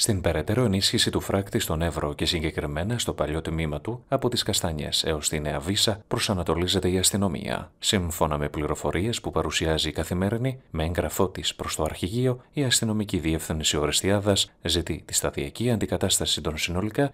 στην περαιτέρω ενίσχυση του φράκτη στον Έβρο και συγκεκριμένα στο παλιό τμήμα του, από τις Καστανιές έως τη Νέα Βύσσα, προσανατολίζεται η αστυνομία. Σύμφωνα με πληροφορίες που παρουσιάζει η Καθημερινή, με έγγραφό της προς το αρχηγείο, η αστυνομική διεύθυνση Ορεστιάδας ζητεί τη σταδιακή αντικατάσταση των συνολικά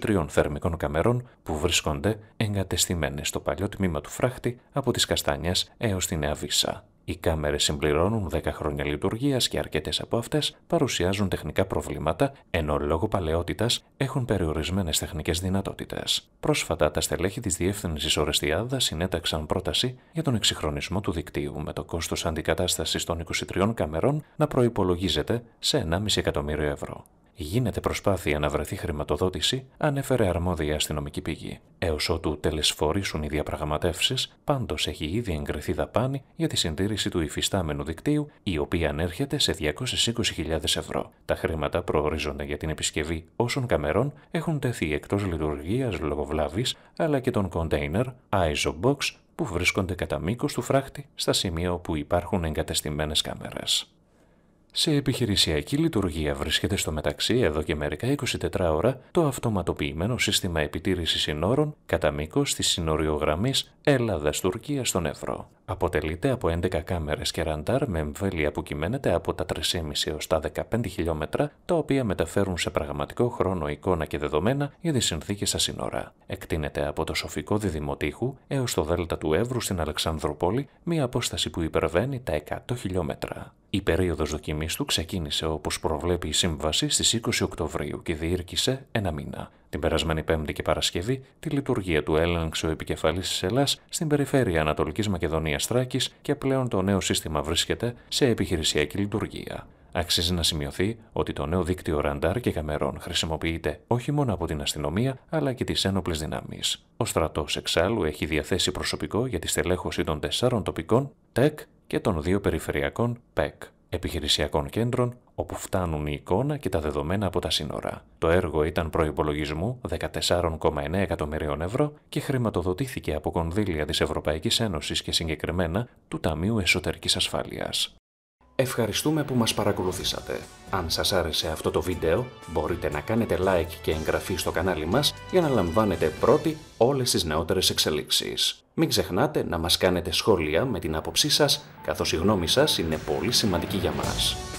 23 θερμικών καμερών που βρίσκονται εγκατεστημένες στο παλιό τμήμα του φράχτη από τις Καστανιές έως τη Νέα Βύσσα. Οι κάμερες συμπληρώνουν 10 χρόνια λειτουργίας και αρκετές από αυτές παρουσιάζουν τεχνικά προβλήματα, ενώ λόγω παλαιότητας έχουν περιορισμένες τεχνικές δυνατότητες. Πρόσφατα, τα στελέχη της Διεύθυνσης Ορεστιάδα συνέταξαν πρόταση για τον εξυγχρονισμό του δικτύου, με το κόστος αντικατάστασης των 23 καμερών να προϋπολογίζεται σε 1,5 εκατομμύριο ευρώ. «Γίνεται προσπάθεια να βρεθεί χρηματοδότηση», ανέφερε αρμόδια αστυνομική πηγή. Έως ότου τελεσφορήσουν οι διαπραγματεύσεις, πάντως έχει ήδη εγκριθεί δαπάνη για τη συντήρηση του υφιστάμενου δικτύου, η οποία ανέρχεται σε 220.000 ευρώ. Τα χρήματα προορίζονται για την επισκευή όσων καμερών έχουν τεθεί εκτός λειτουργίας λόγω βλάβης, αλλά και των κοντέινερ ISO-BOX που βρίσκονται κατά μήκος του φράχτη στα σημεία όπου υπάρχουν εγκατεστημένες κάμερες. Σε επιχειρησιακή λειτουργία βρίσκεται στο μεταξύ εδώ και μερικά 24 ώρα το αυτοματοποιημένο σύστημα επιτήρησης συνόρων κατά μήκος της συνοριογραμμής Ελλάδας-Τουρκίας στον Έβρο. Αποτελείται από 11 κάμερες και ραντάρ με εμβέλεια που κυμαίνεται από τα 3,5 έως τα 15 χιλιόμετρα, τα οποία μεταφέρουν σε πραγματικό χρόνο εικόνα και δεδομένα για τις συνθήκες στα σύνορα. Εκτείνεται από το σοφικό Διδυμοτείχου έως το Δέλτα του Έβρου στην Αλεξανδρούπολη, μια απόσταση που υπερβαίνει τα 100 χιλιόμετρα. Η περίοδος δοκιμής του ξεκίνησε όπως προβλέπει η σύμβαση στις 20 Οκτωβρίου και διήρκησε ένα μήνα. Την περασμένη Πέμπτη και Παρασκευή, τη λειτουργία του έλεγξε ο επικεφαλής της Ελλάς στην περιφέρεια Ανατολικής Μακεδονίας Θράκης και πλέον το νέο σύστημα βρίσκεται σε επιχειρησιακή λειτουργία. Αξίζει να σημειωθεί ότι το νέο δίκτυο ραντάρ και καμερών χρησιμοποιείται όχι μόνο από την αστυνομία αλλά και τις ένοπλες δυνάμεις. Ο στρατός εξάλλου έχει διαθέσει προσωπικό για τη στελέχωση των 4 τοπικών TEC και των 2 περιφερειακών PEC. Επιχειρησιακών κέντρων όπου φτάνουν η εικόνα και τα δεδομένα από τα σύνορα. Το έργο ήταν προϋπολογισμού 14,9 εκατομμυρίων ευρώ και χρηματοδοτήθηκε από κονδύλια της Ευρωπαϊκής Ένωσης και συγκεκριμένα του Ταμείου Εσωτερικής Ασφάλειας. Ευχαριστούμε που μας παρακολουθήσατε. Αν σας άρεσε αυτό το βίντεο, μπορείτε να κάνετε like και εγγραφή στο κανάλι μας για να λαμβάνετε πρώτοι όλες τις νεότερες εξελίξεις. Μην ξεχνάτε να μας κάνετε σχόλια με την άποψή σας, καθώς η γνώμη σας είναι πολύ σημαντική για μας.